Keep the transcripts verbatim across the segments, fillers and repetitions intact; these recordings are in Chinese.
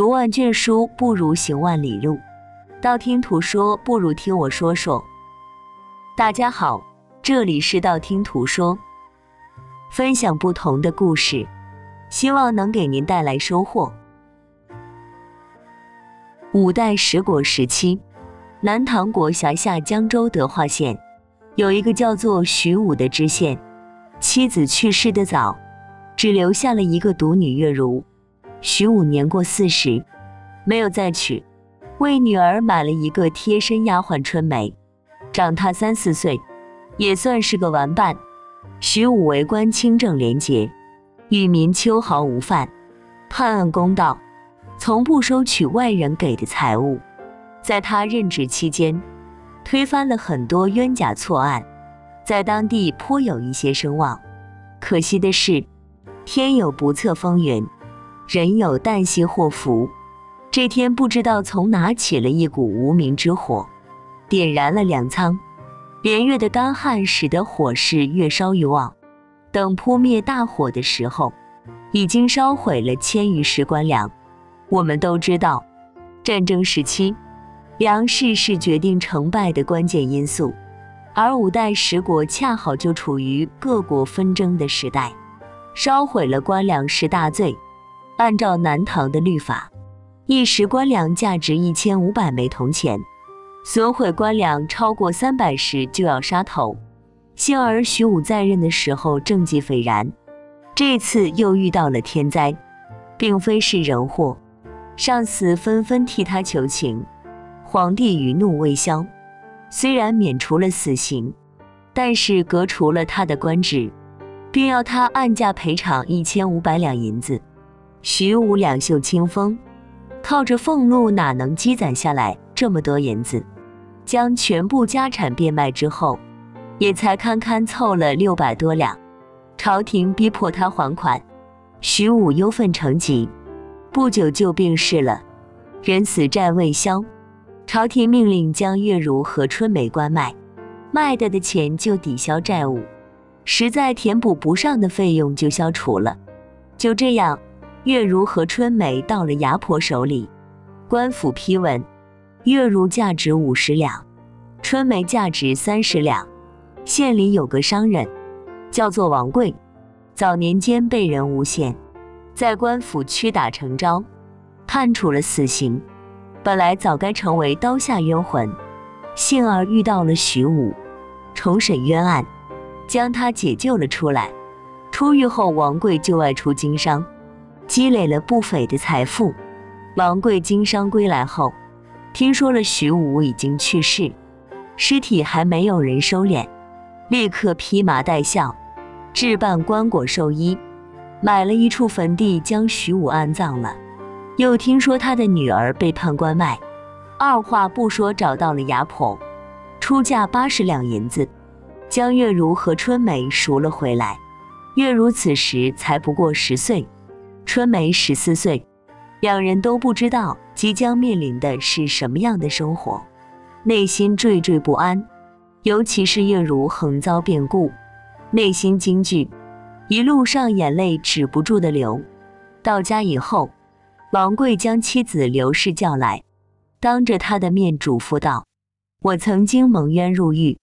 读万卷书不如行万里路，道听途说不如听我说说。大家好，这里是道听途说，分享不同的故事，希望能给您带来收获。五代十国时期，南唐国辖下江州德化县，有一个叫做徐武的知县，妻子去世得早，只留下了一个独女月如。徐武年过四十，没有再娶，为女儿买了一个贴身丫鬟春梅，长她三四岁，也算是个玩伴。徐武为官清正廉洁，与民秋毫无犯，判案公道，从不收取外人给的财物。在他任职期间，推翻了很多冤假错案，在当地颇有一些声望。可惜的是，天有不测风云，人有旦夕祸福。这天不知道从哪起了一股无名之火，点燃了粮仓。连月的干旱使得火势越烧越旺，等扑灭大火的时候，已经烧毁了千余石官粮。我们都知道，战争时期，粮食是决定成败的关键因素，而五代十国恰好就处于各国纷争的时代，烧毁了官粮是大罪。按照南唐的律法，一石官粮价值一千五百枚铜钱，损毁官粮超过三百石就要杀头。幸而徐武在任的时候政绩斐然，这次又遇到了天灾，并非是人祸。上司纷纷替他求情，皇帝余怒未消，虽然免除了死刑，但是革除了他的官职，并要他按价赔偿一千五百两银子。徐武两袖清风，靠着俸禄哪能积攒下来这么多银子？将全部家产变卖之后，也才堪堪凑了六百多两。朝廷逼迫他还款，徐武忧愤成疾，不久就病逝了，人死债未消。朝廷命令将月如和春梅官卖，卖得的钱就抵消债务，实在填补不上的费用就消除了。就这样，月如和春梅到了牙婆手里，官府批文，月如价值五十两，春梅价值三十两。县里有个商人，叫做王贵，早年间被人诬陷，在官府屈打成招，判处了死刑。本来早该成为刀下冤魂，幸而遇到了徐武，重审冤案，将他解救了出来。出狱后，王贵就外出经商，积累了不菲的财富。王贵经商归来后，听说了徐武已经去世，尸体还没有人收敛，立刻披麻戴孝，置办棺椁寿衣，买了一处坟地将徐武安葬了。又听说他的女儿被判官卖，二话不说找到了牙婆，出价八十两银子，将月如和春梅赎了回来。月如此时才不过十岁，春梅十四岁，两人都不知道即将面临的是什么样的生活，内心惴惴不安。尤其是月如横遭变故，内心惊惧，一路上眼泪止不住的流。到家以后，王贵将妻子刘氏叫来，当着他的面嘱咐道：“我曾经蒙冤入狱，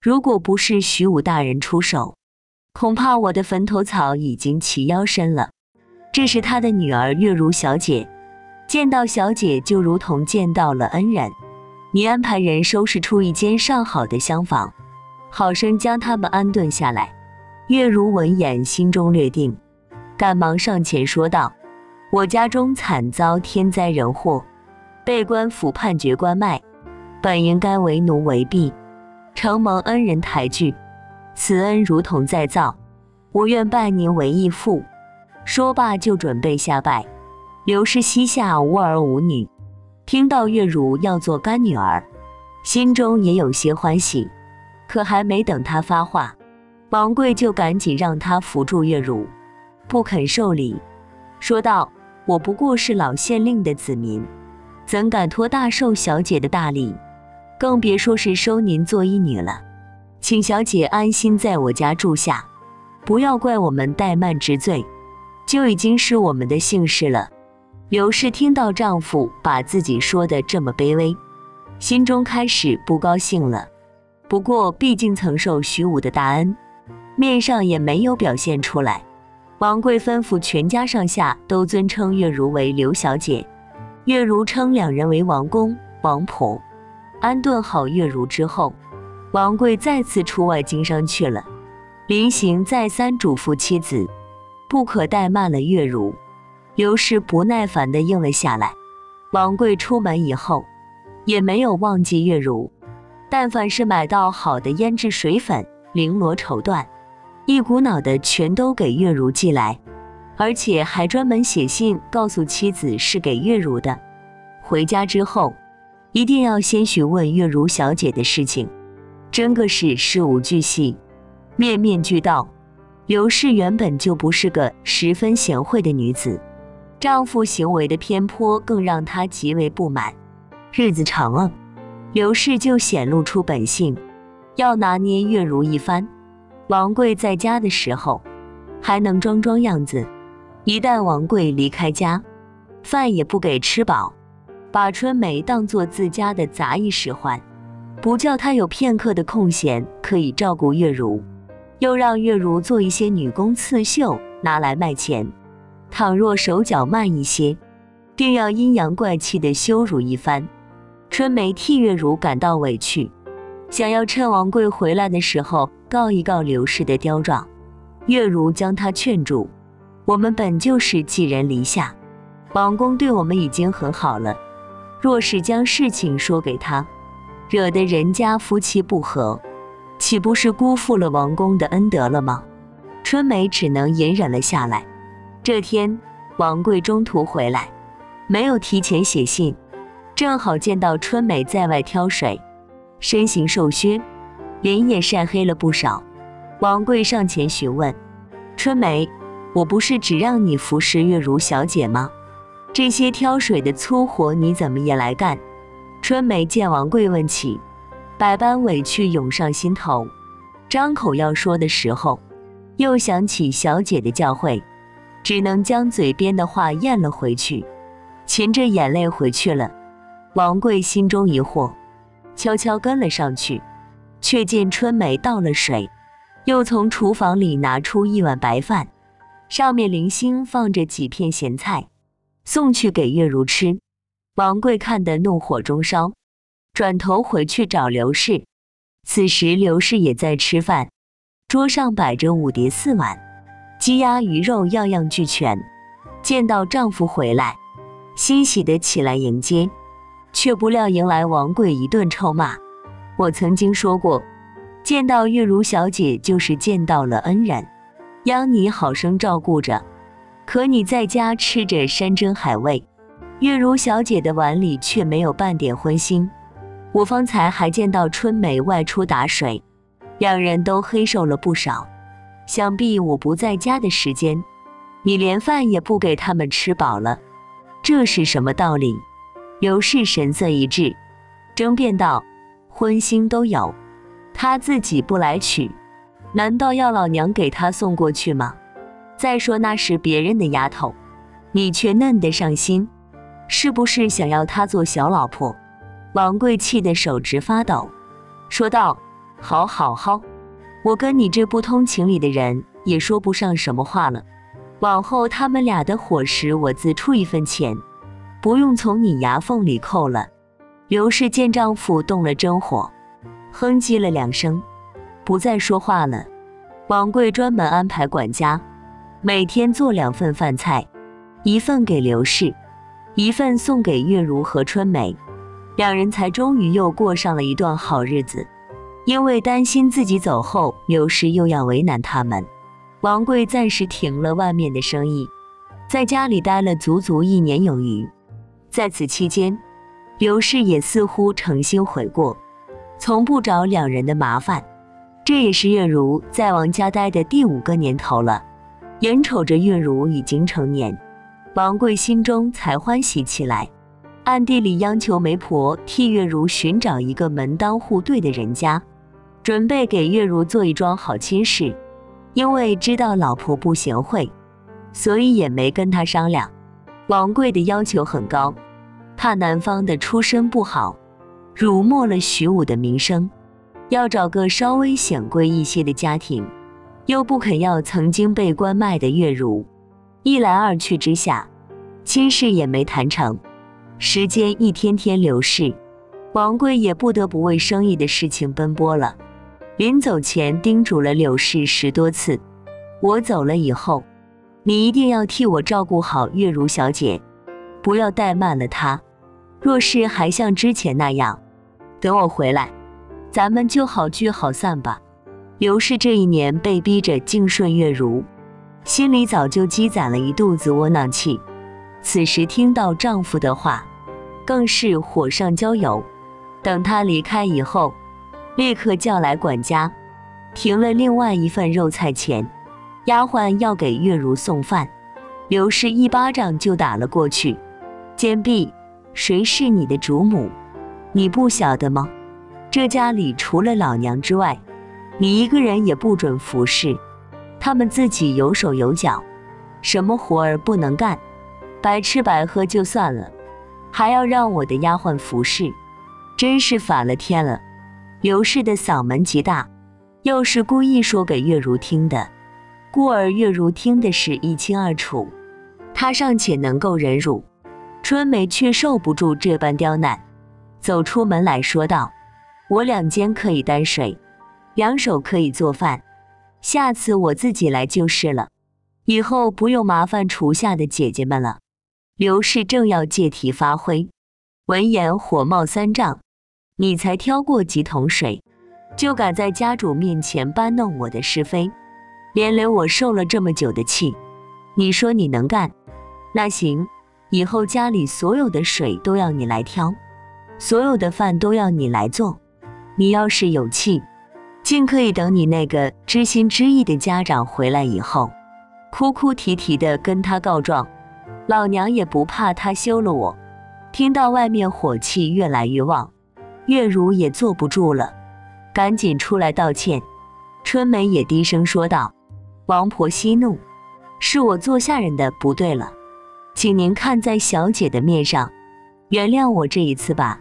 如果不是徐武大人出手，恐怕我的坟头草已经齐腰深了。”这是他的女儿月如小姐，见到小姐就如同见到了恩人。你安排人收拾出一间上好的厢房，好生将他们安顿下来。月如闻言心中略定，赶忙上前说道：“我家中惨遭天灾人祸，被官府判决官卖，本应该为奴为婢，承蒙恩人抬举，此恩如同再造，我愿拜您为义父。”说罢就准备下拜。刘氏膝下无儿无女，听到月如要做干女儿，心中也有些欢喜。可还没等她发话，王贵就赶紧让她扶住月如，不肯受礼，说道：“我不过是老县令的子民，怎敢托大寿小姐的大礼，更别说是收您做义女了。请小姐安心在我家住下，不要怪我们怠慢之罪，就已经是我们的幸事了。柳氏听到丈夫把自己说得这么卑微，心中开始不高兴了。不过毕竟曾受徐武的大恩，面上也没有表现出来。王贵吩咐全家上下都尊称月如为刘小姐，月如称两人为王公、王婆。安顿好月如之后，王贵再次出外经商去了。临行再三嘱咐妻子，不可怠慢了月如。刘氏不耐烦地应了下来。王贵出门以后，也没有忘记月如。但凡是买到好的腌制水粉、绫罗绸缎，一股脑的全都给月如寄来，而且还专门写信告诉妻子是给月如的。回家之后，一定要先询问月如小姐的事情，真个是事无巨细，面面俱到。刘氏原本就不是个十分贤惠的女子，丈夫行为的偏颇更让她极为不满。日子长了，刘氏就显露出本性，要拿捏月如一番。王贵在家的时候还能装装样子，一旦王贵离开家，饭也不给吃饱，把春梅当作自家的杂役使唤，不叫她有片刻的空闲可以照顾月如，又让月如做一些女工刺绣拿来卖钱。倘若手脚慢一些，定要阴阳怪气的羞辱一番。春梅替月如感到委屈，想要趁王贵回来的时候告一告刘氏的刁状。月如将她劝住：“我们本就是寄人篱下，王公对我们已经很好了，若是将事情说给他，惹得人家夫妻不和，岂不是辜负了王公的恩德了吗？”春梅只能隐忍了下来。这天，王贵中途回来，没有提前写信，正好见到春梅在外挑水，身形瘦削，脸也晒黑了不少。王贵上前询问：“春梅，我不是只让你服侍月如小姐吗？这些挑水的粗活你怎么也来干？”春梅见王贵问起，百般委屈涌上心头，张口要说的时候，又想起小姐的教诲，只能将嘴边的话咽了回去，噙着眼泪回去了。王贵心中疑惑，悄悄跟了上去，却见春梅倒了水，又从厨房里拿出一碗白饭，上面零星放着几片咸菜，送去给月如吃。王贵看得怒火中烧，转头回去找刘氏。此时刘氏也在吃饭，桌上摆着五碟四碗，鸡鸭鱼肉样样俱全。见到丈夫回来，欣喜地起来迎接，却不料迎来王贵一顿臭骂。我曾经说过，见到月如小姐就是见到了恩人，央你好生照顾着，可你在家吃着山珍海味，月如小姐的碗里却没有半点荤腥。我方才还见到春梅外出打水，两人都黑瘦了不少，想必我不在家的时间，你连饭也不给他们吃饱了，这是什么道理？刘氏神色一滞，争辩道：“荤腥都有，他自己不来取，难道要老娘给他送过去吗？再说那是别人的丫头，你却嫩得上心，是不是想要她做小老婆？”王贵气得手直发抖，说道：“好好好，我跟你这不通情理的人也说不上什么话了。往后他们俩的伙食，我自出一份钱，不用从你牙缝里扣了。”刘氏见丈夫动了真火，哼唧了两声，不再说话了。王贵专门安排管家，每天做两份饭菜，一份给刘氏，一份送给月如和春梅。两人才终于又过上了一段好日子。因为担心自己走后刘氏又要为难他们，王贵暂时停了外面的生意，在家里待了足足一年有余。在此期间，刘氏也似乎诚心悔过，从不找两人的麻烦。这也是月如在王家待的第五个年头了。眼瞅着月如已经成年，王贵心中才欢喜起来，暗地里央求媒婆替月如寻找一个门当户对的人家，准备给月如做一桩好亲事。因为知道老婆不贤惠，所以也没跟她商量，王贵的要求很高，怕男方的出身不好，辱没了徐武的名声，要找个稍微显贵一些的家庭，又不肯要曾经被关卖的月如。一来二去之下，亲事也没谈成。时间一天天流逝，王贵也不得不为生意的事情奔波了。临走前叮嘱了柳氏十多次，我走了以后，你一定要替我照顾好月如小姐，不要怠慢了她。若是还像之前那样，等我回来，咱们就好聚好散吧。刘氏这一年被逼着敬顺月如，心里早就积攒了一肚子窝囊气，此时听到丈夫的话，更是火上浇油。等她离开以后，立刻叫来管家，停了另外一份肉菜钱，丫鬟要给月如送饭。刘氏一巴掌就打了过去，坚壁，谁是你的主母？你不晓得吗？这家里除了老娘之外，你一个人也不准服侍，他们自己有手有脚，什么活儿不能干，白吃白喝就算了，还要让我的丫鬟服侍，真是反了天了。刘氏的嗓门极大，又是故意说给月如听的，故而月如听的是一清二楚，她尚且能够忍辱，春梅却受不住这般刁难，走出门来说道，我两肩可以担水，两手可以做饭，下次我自己来就是了，以后不用麻烦厨下的姐姐们了。刘氏正要借题发挥，闻言火冒三丈，你才挑过几桶水，就敢在家主面前搬弄我的是非，连累我受了这么久的气，你说你能干？那行，以后家里所有的水都要你来挑，所有的饭都要你来做，你要是有气，尽可以等你那个知心知意的家长回来以后，哭哭啼啼地跟他告状，老娘也不怕他休了我。听到外面火气越来越旺，月如也坐不住了，赶紧出来道歉。春梅也低声说道，王婆息怒，是我做下人的不对了，请您看在小姐的面上，原谅我这一次吧。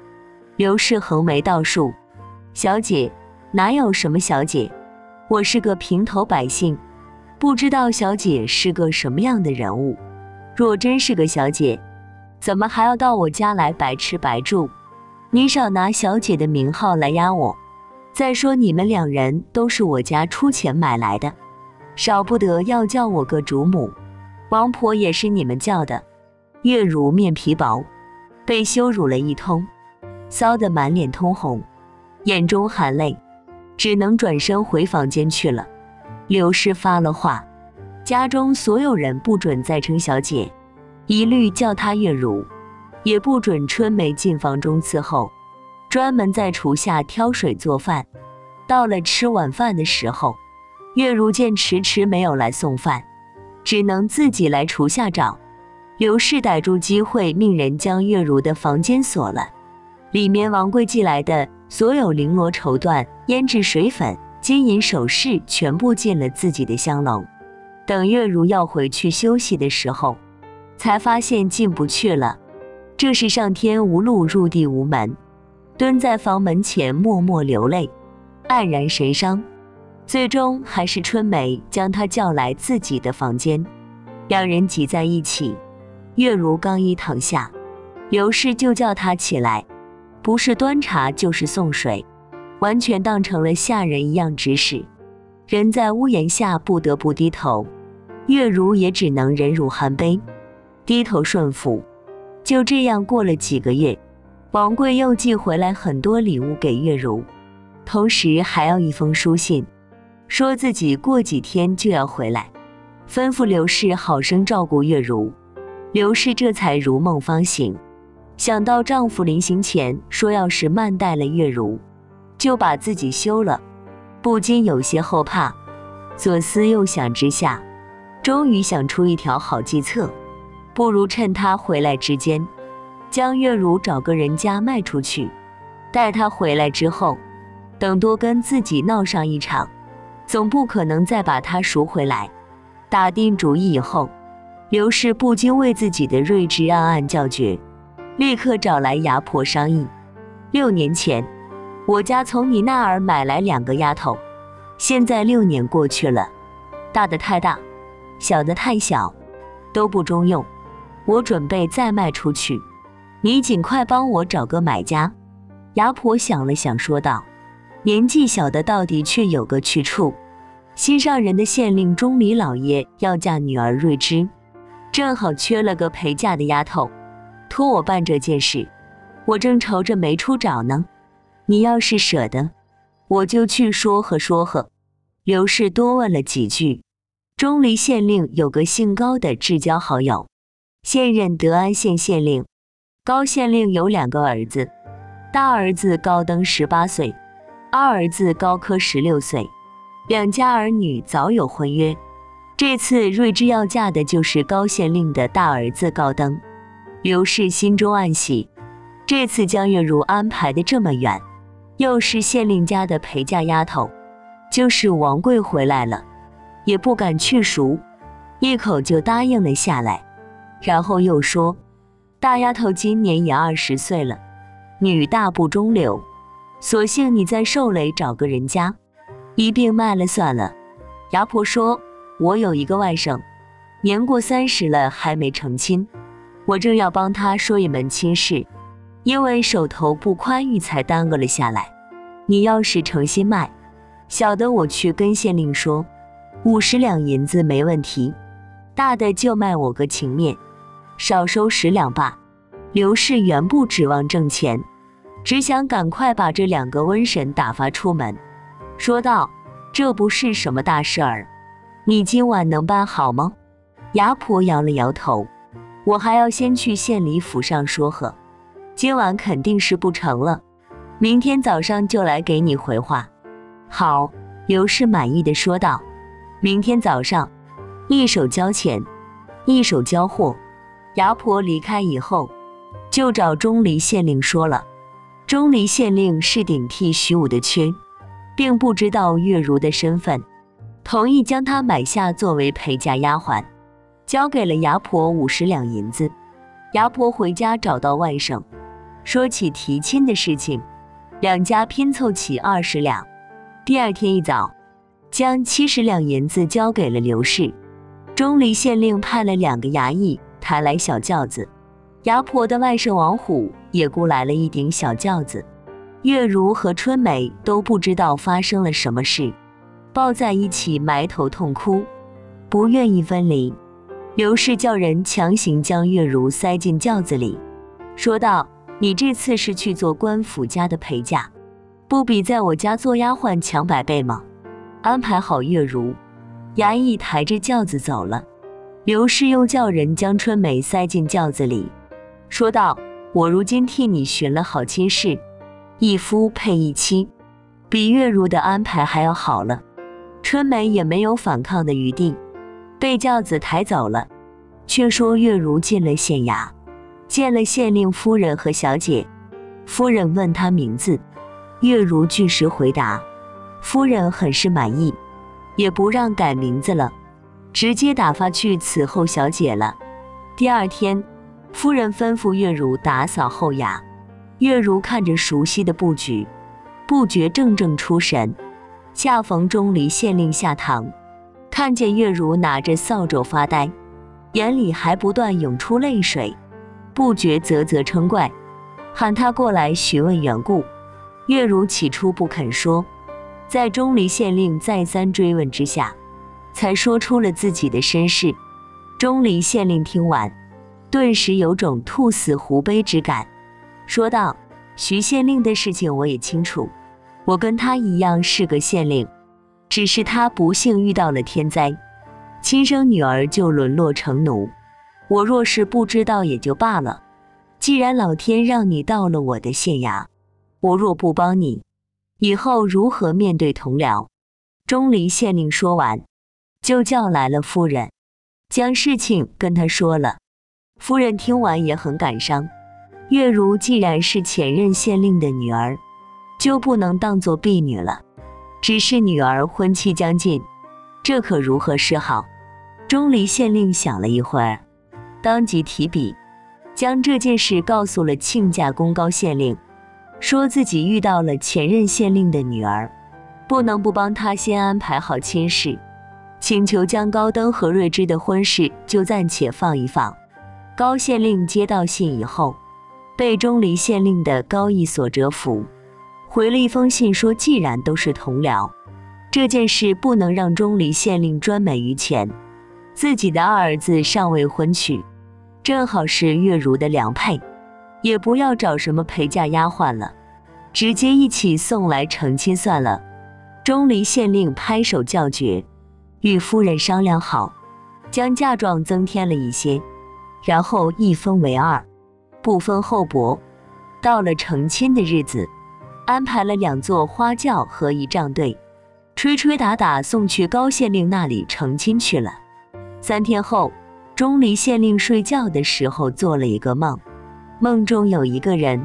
刘氏横眉倒竖，小姐？哪有什么小姐，我是个平头百姓，不知道小姐是个什么样的人物，若真是个小姐，怎么还要到我家来白吃白住？你少拿小姐的名号来压我，再说你们两人都是我家出钱买来的，少不得要叫我个主母，王婆也是你们叫的。月如面皮薄，被羞辱了一通，骚得满脸通红，眼中含泪，只能转身回房间去了。刘氏发了话，家中所有人不准再称小姐，一律叫她月如，也不准春梅进房中伺候，专门在厨下挑水做饭。到了吃晚饭的时候，月如见迟迟没有来送饭，只能自己来厨下找。刘氏逮住机会，命人将月如的房间锁了，里面王贵寄来的所有绫罗绸缎、胭脂水粉、金银首饰全部进了自己的香笼。等月如要回去休息的时候，才发现进不去了，这是上天无路，入地无门，蹲在房门前默默流泪，黯然神伤。最终还是春梅将她叫来自己的房间，两人挤在一起。月如刚一躺下，刘氏就叫她起来，不是端茶就是送水，完全当成了下人一样指使。人在屋檐下不得不低头，月如也只能忍辱含悲，低头顺服。就这样过了几个月，王贵又寄回来很多礼物给月如，同时还要一封书信，说自己过几天就要回来，吩咐刘氏好生照顾月如。刘氏这才如梦方醒，想到丈夫临行前说要是慢待了月如，就把自己休了，不禁有些后怕。左思右想之下，终于想出一条好计策，不如趁她回来之间，将月如找个人家卖出去，待她回来之后，等多跟自己闹上一场，总不可能再把她赎回来。打定主意以后，刘氏不禁为自己的睿智暗暗叫绝，立刻找来牙婆商议。六年前，我家从你那儿买来两个丫头，现在六年过去了，大的太大，小的太小，都不中用。我准备再卖出去，你尽快帮我找个买家。牙婆想了想，说道：“年纪小的倒的确有个去处。新上任的县令钟离老爷要嫁女儿瑞芝，正好缺了个陪嫁的丫头，托我办这件事。我正愁着没处找呢。你要是舍得，我就去说和说和。”刘氏多问了几句。钟离县令有个姓高的至交好友，现任德安县县令。高县令有两个儿子，大儿子高登十八岁，二儿子高科十六岁，两家儿女早有婚约。这次瑞芝要嫁的就是高县令的大儿子高登。刘氏心中暗喜，这次江月如安排的这么远，又是县令家的陪嫁丫头，就是王贵回来了，也不敢去赎，一口就答应了下来。然后又说，大丫头今年也二十岁了，女大不中留，索性你在寿垒找个人家，一并卖了算了。牙婆说，我有一个外甥，年过三十了还没成亲，我正要帮他说一门亲事，因为手头不宽裕才耽搁了下来。你要是诚心卖，小的我去跟县令说，五十两银子没问题，大的就卖我个情面，少收十两吧。刘氏原不指望挣钱，只想赶快把这两个瘟神打发出门，说道：“这不是什么大事儿，你今晚能办好吗？”牙婆摇了摇头：“我还要先去县里府上说和，今晚肯定是不成了，明天早上就来给你回话。”好，刘氏满意的说道：“明天早上。”一手交钱，一手交货。牙婆离开以后，就找钟离县令说了。钟离县令是顶替徐武的缺，并不知道月如的身份，同意将她买下作为陪嫁丫鬟，交给了牙婆五十两银子。牙婆回家找到外甥，说起提亲的事情，两家拼凑起二十两。第二天一早，将七十两银子交给了刘氏。钟离县令派了两个衙役抬来小轿子，牙婆的外甥王虎也雇来了一顶小轿子。月如和春梅都不知道发生了什么事，抱在一起埋头痛哭，不愿意分离。刘氏叫人强行将月如塞进轿子里，说道：“你这次是去做官府家的陪嫁，不比在我家做丫鬟强百倍吗？”安排好月如，衙役抬着轿子走了。刘氏又叫人将春梅塞进轿子里，说道：“我如今替你寻了好亲事，一夫配一妻，比月如的安排还要好了。”春梅也没有反抗的余地，被轿子抬走了。却说月如进了县衙，见了县令夫人和小姐。夫人问她名字，月如据实回答。夫人很是满意，也不让改名字了，直接打发去伺候小姐了。第二天，夫人吩咐月如打扫后衙。月如看着熟悉的布局，不觉怔怔出神。恰逢钟离县令下堂，看见月如拿着扫帚发呆，眼里还不断涌出泪水，不觉啧啧称怪，喊他过来询问缘故。月如起初不肯说，在钟离县令再三追问之下，才说出了自己的身世。钟离县令听完，顿时有种兔死狐悲之感，说道：“徐县令的事情我也清楚，我跟他一样是个县令，只是他不幸遇到了天灾，亲生女儿就沦落成奴。我若是不知道也就罢了，既然老天让你到了我的县衙，我若不帮你，以后如何面对同僚？”钟离县令说完，就叫来了夫人，将事情跟他说了。夫人听完也很感伤，月如既然是前任县令的女儿，就不能当做婢女了，只是女儿婚期将近，这可如何是好？钟离县令想了一会儿，当即提笔，将这件事告诉了亲家公高县令，说自己遇到了前任县令的女儿，不能不帮他先安排好亲事，请求将高登和瑞芝的婚事就暂且放一放。高县令接到信以后，被钟离县令的高义所折服，回了一封信说，既然都是同僚，这件事不能让钟离县令专美于前，自己的二儿子尚未婚娶，正好是月如的良配，也不要找什么陪嫁丫鬟了，直接一起送来成亲算了。钟离县令拍手叫绝，与夫人商量好，将嫁妆增添了一些，然后一分为二，不分厚薄。到了成亲的日子，安排了两座花轿和仪仗队，吹吹打打送去高县令那里成亲去了。三天后，钟离县令睡觉的时候做了一个梦，梦中有一个人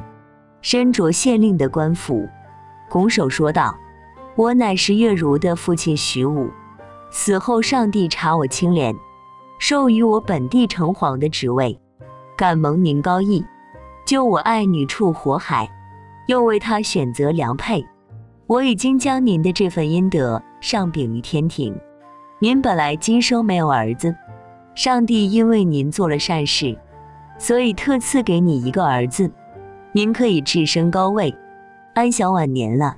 身着县令的官服，拱手说道：“我乃是月如的父亲徐武，死后上帝查我清廉，授予我本地城隍的职位。感蒙您高义，救我爱女处火海，又为她选择良配，我已经将您的这份阴德上禀于天庭。您本来今生没有儿子，上帝因为您做了善事，所以特赐给你一个儿子，您可以置身高位，安享晚年了。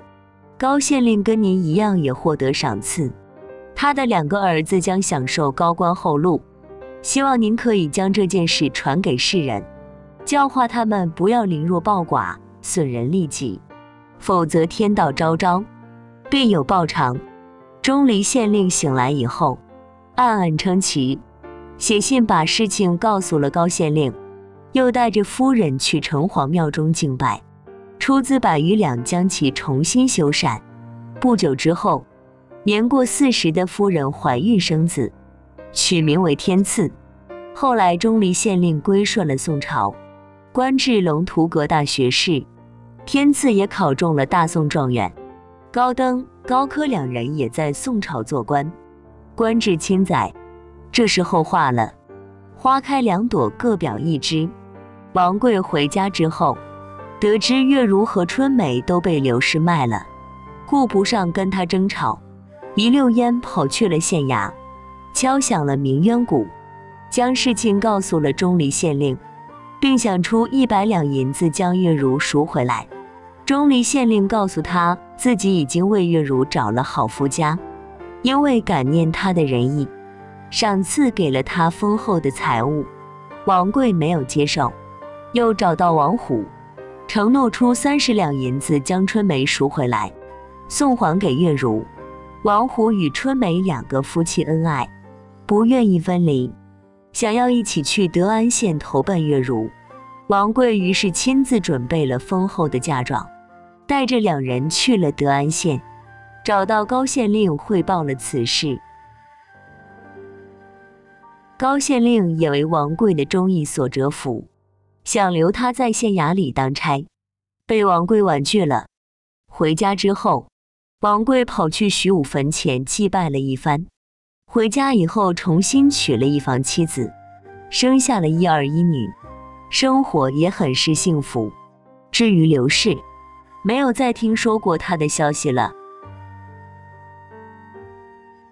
高县令跟您一样也获得赏赐，他的两个儿子将享受高官厚禄。希望您可以将这件事传给世人，教化他们不要凌弱暴寡，损人利己，否则天道昭昭，必有报偿。”钟离县令醒来以后，暗暗称奇，写信把事情告诉了高县令，又带着夫人去城隍庙中敬拜，出资百余两将其重新修缮。不久之后，年过四十的夫人怀孕生子，取名为天赐。后来钟离县令归顺了宋朝，官至龙图阁大学士，天赐也考中了大宋状元。高登、高科两人也在宋朝做官，官至钦宰。这时候话了，花开两朵，各表一枝。王贵回家之后，得知月如和春梅都被刘氏卖了，顾不上跟他争吵，一溜烟跑去了县衙，敲响了鸣冤鼓，将事情告诉了钟离县令，并想出一百两银子将月如赎回来。钟离县令告诉他，自己已经为月如找了好夫家，因为感念他的仁义，赏赐给了他丰厚的财物。王贵没有接受，又找到王虎，承诺出三十两银子将春梅赎回来，送还给月如。王虎与春梅两个夫妻恩爱，不愿意分离，想要一起去德安县投奔月如。王贵于是亲自准备了丰厚的嫁妆，带着两人去了德安县，找到高县令汇报了此事。高县令也为王贵的忠义所折服，想留他在县衙里当差，被王贵婉拒了。回家之后，王贵跑去徐武坟前祭拜了一番，回家以后重新娶了一房妻子，生下了一儿一女，生活也很是幸福。至于刘氏，没有再听说过她的消息了。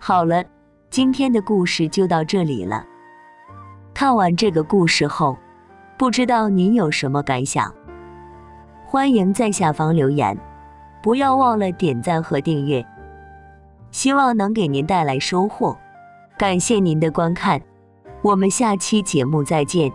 好了，今天的故事就到这里了。看完这个故事后，不知道您有什么感想？欢迎在下方留言。不要忘了点赞和订阅，希望能给您带来收获。感谢您的观看，我们下期节目再见。